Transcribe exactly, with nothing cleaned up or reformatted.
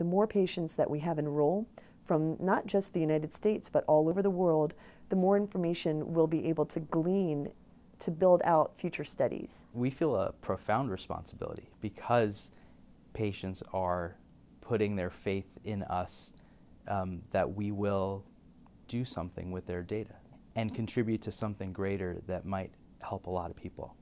the more patients that we have enroll from not just the United States but all over the world, the more information we'll be able to glean to build out future studies. We feel a profound responsibility because patients are putting their faith in us um, that we will do something with their data and contribute to something greater that might help a lot of people.